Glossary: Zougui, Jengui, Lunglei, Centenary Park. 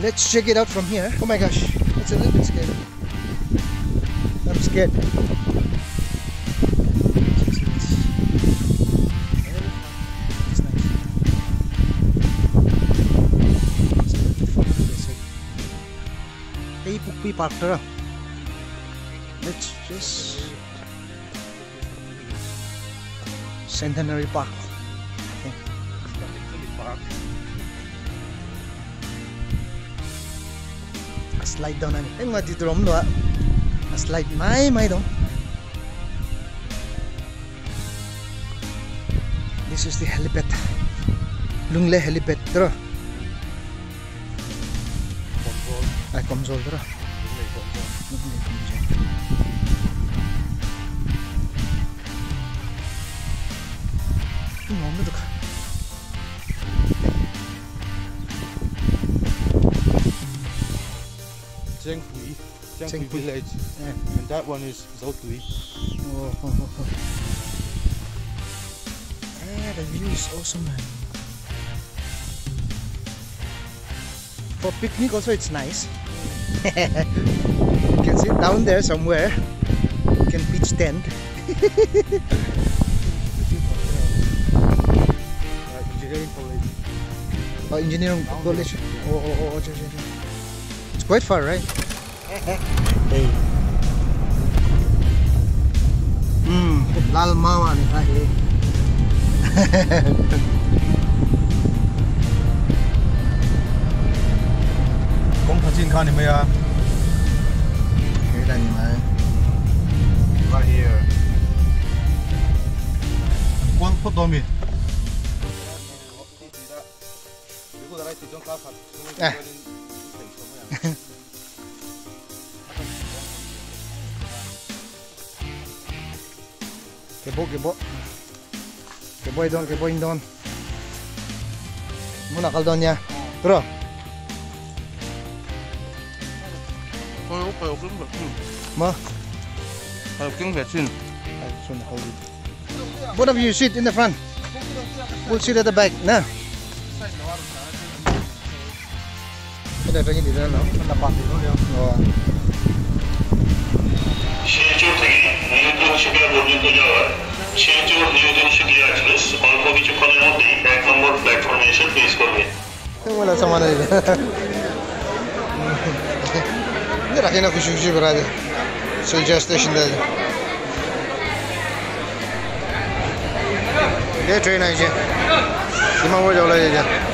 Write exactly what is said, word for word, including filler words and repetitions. Let's check it out from here. Oh my gosh, it's a little bit scary. I'm scared. Let's just Centenary Park. Okay. A slide down. I mean, what did wrong? No, a slide. My, my, don't. This is the helipad. Lunglei helipad. I come over. Jengui, Jengui village, yeah. And that one is Zougui. Oh, oh, oh, oh. Yeah, the view is awesome, man. For picnic also it's nice. You can sit down there somewhere. You can pitch tent. uh, engineering college. Oh, engineering down college. Yeah. Oh, oh, oh, oh, oh. It's quite far, right? Hey. Hmm. L A L MAMA. Right here. One foot on me. Kebo, kebo. Kebo idon, kebo indon. Muna kaldon niya. Bro. I'll give it to you. Both of you sit in the front. We'll sit at the back now. Rakina küçükçü bir hadi. Suyu station. Get train ayıcı. Kim ama öyle olay ya.